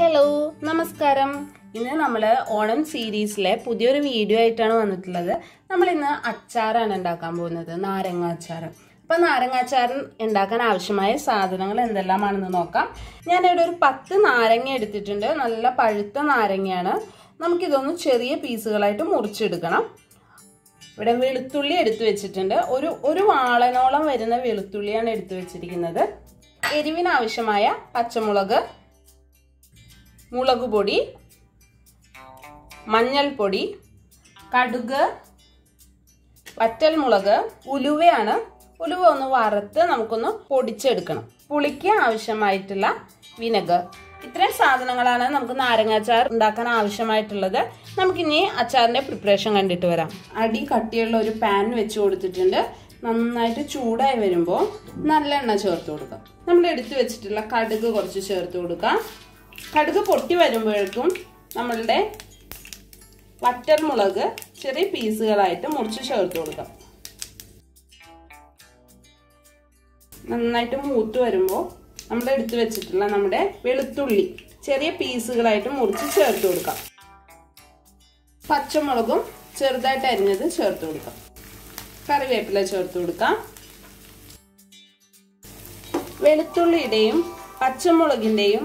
Hello, Namaskaram. In the Oram series, we will do a video on the Acharna and Narenga Achar. Now, Narenga Achar is the Avishamaitilla Sazanangalana and the Lamanoka. I will put the Narenga edited in the Palita Narangana. We will cherry pieces like Murchidgana. We will do it Mulagu podi, Manyal podi, Kaduga, Patel mulaga, Uluviana, Uluvonovarata, Namkuna, Hodichedkan, Pulikia, Avishamaitilla, vinegar. Itre Sazanangalana, Namkunarangachar, Dakana Avishamaitilla, Namkini, Acharna preparation and deterra. Adi cuttiel or pan which showed the tender. നന്നായിട്ട് ചൂടായി വരുമ്പോൾ നല്ല എണ്ണ ചേർത്ത് കൊടുക്കുക. നമ്മൾ എടുത്തു വെച്ചിട്ടുള്ള കടുക് കുറച്ച് ചേർത്ത് കൊടുക്കുക. കടുക് പൊട്ടി വരുമ്പോഴേക്കും നമ്മളുടെ വറ്റൽ മുളക് ചെറിയ പീസുകളായിട്ട് മുറിച്ച് ചേർത്ത് കൊടുക്കുക. നന്നായിട്ട് മൂത്ത് വരുമ്പോൾ നമ്മൾ എടുത്തു വെച്ചിട്ടുള്ള നമ്മുടെ വെളുത്തുള്ളി ചെറിയ പീസുകളായിട്ട് മുറിച്ച് ചേർത്ത് കൊടുക്കുക. പച്ചമുളകും ചെറുതായിട്ട് അരിഞ്ഞത് ചേർത്ത് കൊടുക്കുക. കറിവേപ്പില ചേർത്ത് കൊടുക്കുക. വെളുത്തുള്ളിയുടെയും പച്ചമുളകിന്റെയും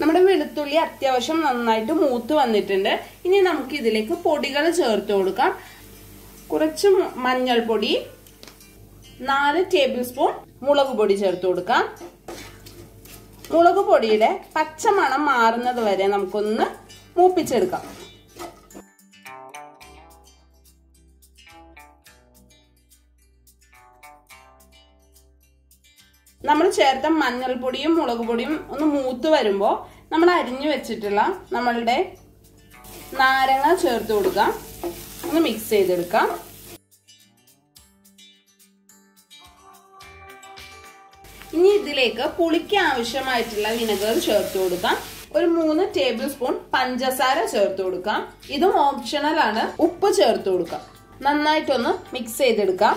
നമ്മുടെ വെളുത്തുള്ളി അത്യാവശ്യം നന്നായിട്ട് മൂത്ത് വന്നിട്ടുണ്ട്. ഇനി നമുക്ക് ഇതിലേക്ക് പൊടികൾ ചേർത്ത് കൊടുക്കാം. കുറച്ച് മഞ്ഞൾ പൊടി, 4 ടേബിൾസ്പൂൺ മുളക് പൊടി ചേർത്ത് കൊടുക്കാം. മുളക് പൊടിയുടെ പച്ച മണം മാറുന്നത് വരെ നമുക്കൊന്ന് മൂപ്പിച്ചെടുക്കാം. നമ്മൾ ചേർത്ത മഞ്ഞൾപ്പൊടിയും മുളക് പൊടിയും ഒന്ന് മൂത്ത് വരുമ്പോൾ നമ്മൾ അരിഞ്ഞു വെച്ചിട്ടുള്ള നമ്മളുടെ നാരങ്ങ ചേർത്ത് കൊടുക്കാം. ഒന്ന് മിക്സ് ചെയ്തെടുക്കാം. ഇനി ഇതിലേക്ക് പുളിക്ക് ആവശ്യമായിട്ടുള്ള വിനെഗർ ചേർത്ത് കൊടുക്കാം. ഒരു 3 ടേബിൾ സ്പൂൺ പഞ്ചസാര ചേർത്ത് കൊടുക്കാം. ഇതും ഓപ്ഷണൽ ആണ്. ഉപ്പ് ചേർത്ത് കൊടുക്കാം. നന്നായിട്ടൊന്ന് മിക്സ് ചെയ്തെടുക്കാം.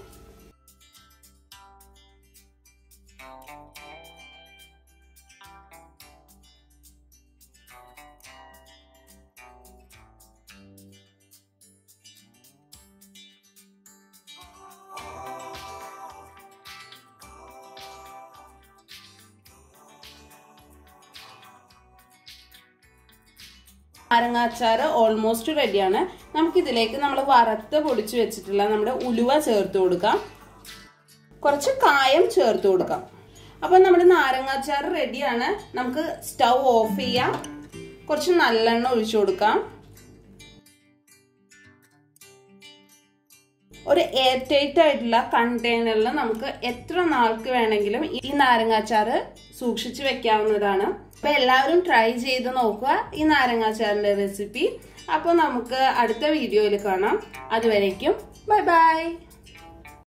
Naranga achar almost ready ആണ്. നമുക്ക് ഇതിലേക്ക് നമ്മൾ വറുത്ത് പൊടിച്ചു വെച്ചിട്ടുള്ള നമ്മുടെ ഉലുവ ചേർത്ത് കൊടുക്കാം. കുറച്ച് കായം ചേർത്ത് കൊടുക്കാം. അപ്പോൾ നമ്മുടെ നാരങ്ങ അച്ചാർ റെഡിയാണ്. നമുക്ക് സ്റ്റൗ ഓഫ് ചെയ്യാം. കുറച്ച് നല്ലെണ്ണ ഒഴിച്ചു കൊടുക്കാം. ഒരു എയർ ടൈറ്റ് ആയിട്ടുള്ള കണ്ടെയ്നറിൽ നമുക്ക് എത്ര നാൾക്ക് വേണമെങ്കിലും ഈ നാരങ്ങ അച്ചാർ സൂക്ഷിച്ചു വെക്കാവുന്നതാണ്. അപ്പോൾ എല്ലാവരും ട്രൈ ചെയ്ത് നോക്കുക ഈ നാരങ്ങ അച്ചാറിന്റെ റെസിപ്പി. അപ്പോൾ നമുക്ക് അടുത്ത വീഡിയോയിൽ കാണാം. അതുവരേക്കും ബൈ ബൈ.